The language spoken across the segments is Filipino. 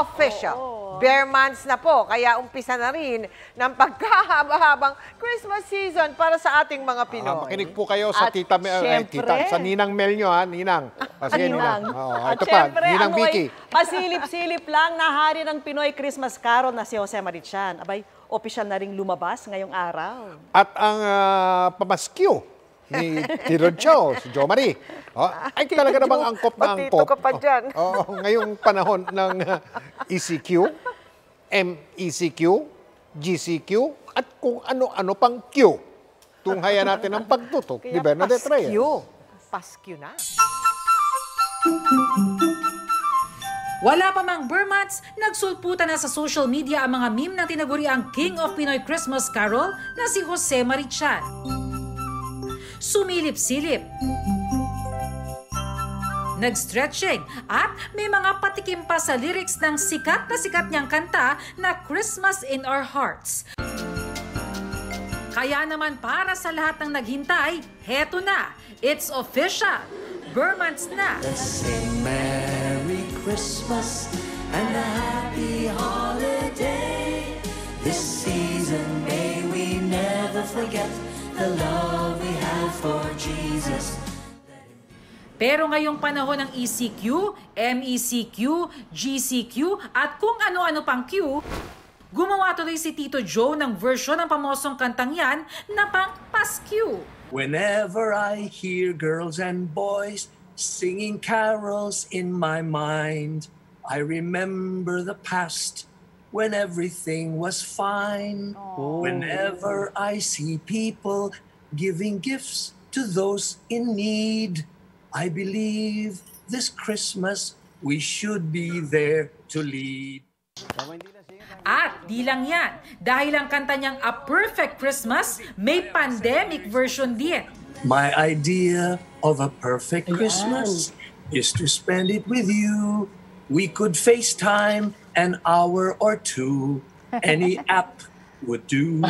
official. Oh. Bare months na po, kaya umpisa na rin ng pagkahaba-habang Christmas season para sa ating mga Pinoy. Makinig po kayo sa Tita Mel, sa Ninang Mel nyo, ha? Ninang. Kasi Ninang. Oh, ito pa, Ninang Vicky. Pasilip-silip lang na hari ng Pinoy Christmas Carol na si Jose Mari Chan. Abay, opisyal na ring lumabas ngayong araw. At ang pamaskyo ni Tirod Jo, si Jo Marie. Oh, ay talaga namang angkop na angkop. Ka pa dyan. Oh, ngayong panahon ng ECQ, MECQ, GCQ, at kung ano-ano pang Q. Tunghayan natin ang pagtutok ni Bernadette Reyes. PASQ na. Wala pa mang Burmats, nagsulputan na sa social media ang mga meme na tinaguri ang King of Pinoy Christmas Carol na si Jose Mari Chan. Sumilip-silip, nag-stretching, at may mga patikim pa sa lyrics ng sikat na sikat niyang kanta na Christmas in Our Hearts. Kaya naman para sa lahat ng naghintay, heto na, it's official, Burmats na! Christmas and a happy holiday. This season may we never forget the love we have for Jesus. Pero ngayong panahon ng ECQ, MECQ, GCQ at kung ano-ano pang Q, gumawa tuloy si Tito Joe ng version ng pamosong kantang yan na pang PASQ. Whenever I hear girls and boys singing carols in my mind, I remember the past when everything was fine. Oh. Whenever I see people giving gifts to those in need, I believe this Christmas we should be there to lead. At di lang yan, dahil ang kanta niyang A Perfect Christmas, may pandemic version din. My idea of a perfect Christmas is to spend it with you. We could FaceTime an hour or two. Any app would do.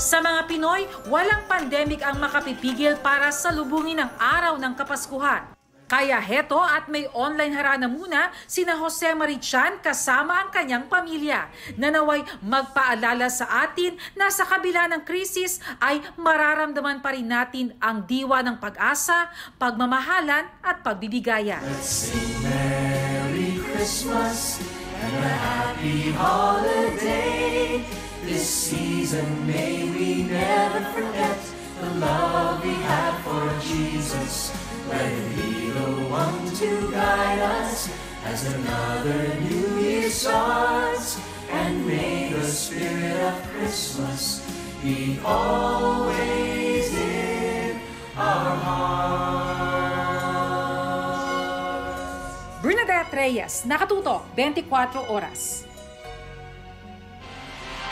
Sa mga Pinoy, walang pandemic ang makapipigil para salubungin ang araw ng Kapaskuhan. Kaya heto at may online harana muna sina Jose Mari Chan kasama ang kanyang pamilya na naway magpaalala sa atin na sa kabila ng krisis ay mararamdaman pa rin natin ang diwa ng pag-asa, pagmamahalan at pagbibigayan. Let's sing Merry Christmas and a happy holiday. This season may we never forget the love we have for Jesus. Let him be the one to guide us as another new year starts. And may the spirit of Christmas be always in our hearts. Bernadette Reyes, Nakatutok, 24 Oras.